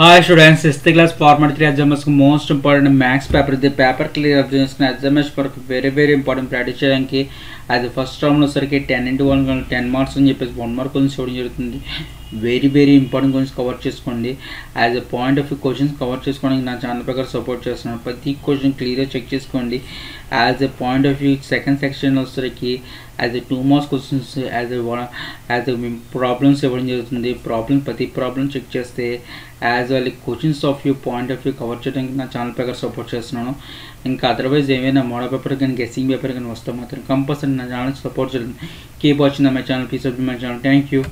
Hi students, 6th class power maths most important max paper. The paper clear of exams for very important practice cheyadaniki. As the first round lo sarki 10 into 1 10 marks ani cheppesi 1 mark kon chodam jarugutundi. Very important questions cover cheskondi. As a point of view questions cover cheskodaniki na channel prakaram support chestunnanu. Prati question clear check cheskondi. As a point of view second section lo sarki as a 2 marks questions as a problems evan jarugutundi. Problem prati problem check cheste as వాళ్ళ coachings of view point of view cover చేయడానికి నా channel ప్రకారం support చేస్తున్నాను. ఇంకా otherwise ఏమైనా model paper కానీ guessing paper కానీ వస్తే మాత్రం కంపల్సరీ నా ఛానల్ సపోర్ట్ చేయండి. Keep watching my channel, please subscribe my channel. Thank you.